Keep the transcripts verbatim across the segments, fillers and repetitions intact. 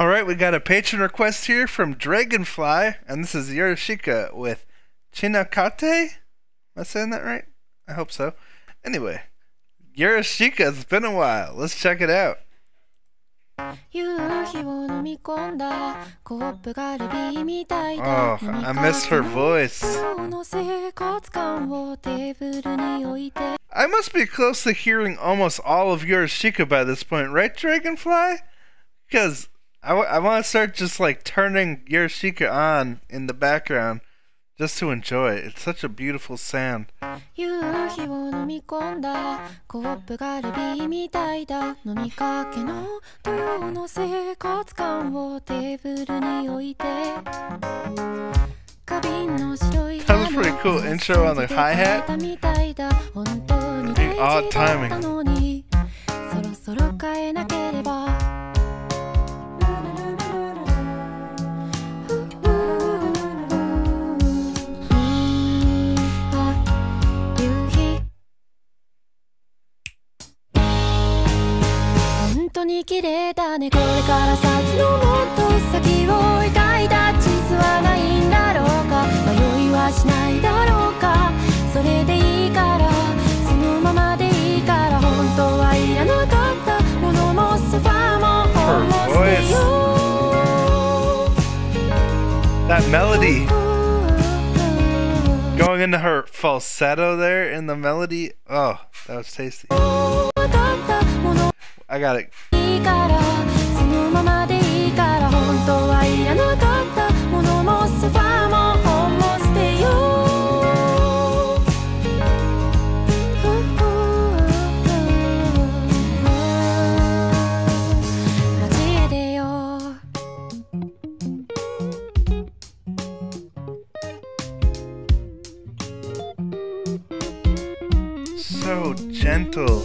Alright, we got a patron request here from Dragonfly, and this is Yorushika with Chinocate? Am I saying that right? I hope so. Anyway, Yorushika, it's been a while. Let's check it out. 夕日を飲み込んだコップがルビーみたいだ Oh, I miss her voice. I must be close to hearing almost all of Yorushika by this point, right, Dragonfly? Because I, I want to start just like turning Yorushika on in the background just to enjoy it. It's such a beautiful sound. That was a pretty cool intro on the hi-hat. Odd timing. That melody going into her falsetto there in the melody. Oh, that was tasty. I got it. So gentle.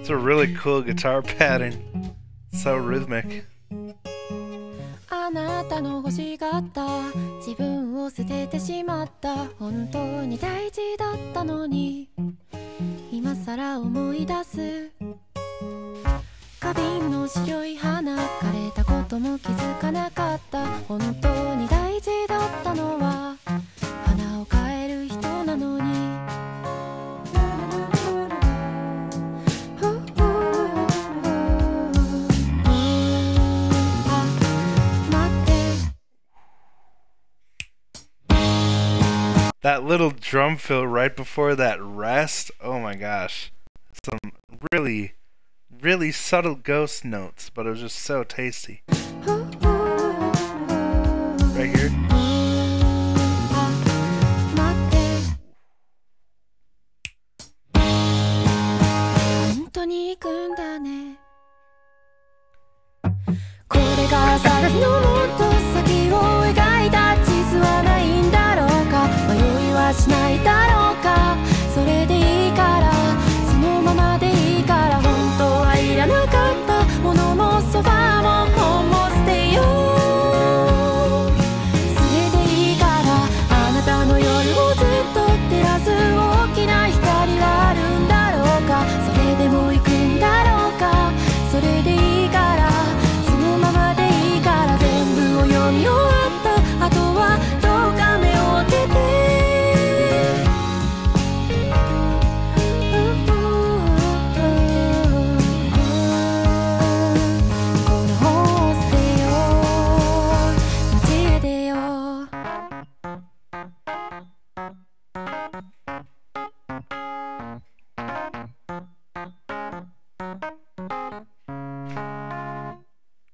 It's a really cool guitar pattern. So rhythmic. That little drum fill right before that rest, oh my gosh. Some really, really subtle ghost notes, but it was just so tasty. Right here.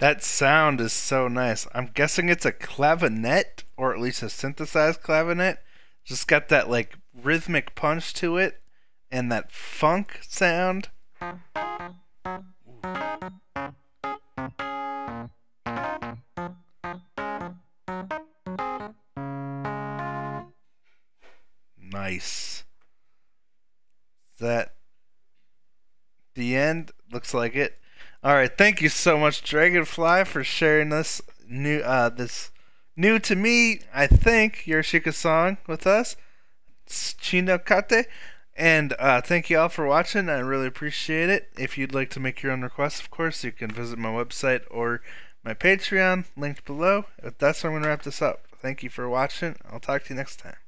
That sound is so nice. I'm guessing it's a clavinet, or at least a synthesized clavinet. Just got that like rhythmic punch to it and that funk sound. Nice. That the end looks like it. All right, thank you so much, Dragonfly, for sharing this new uh this new to me, I think, Yorushika song with us. It's Chinocate. And uh, thank you all for watching. I really appreciate it. If you'd like to make your own requests, of course, you can visit my website or my Patreon linked below. That's where I'm going to wrap this up. Thank you for watching. I'll talk to you next time.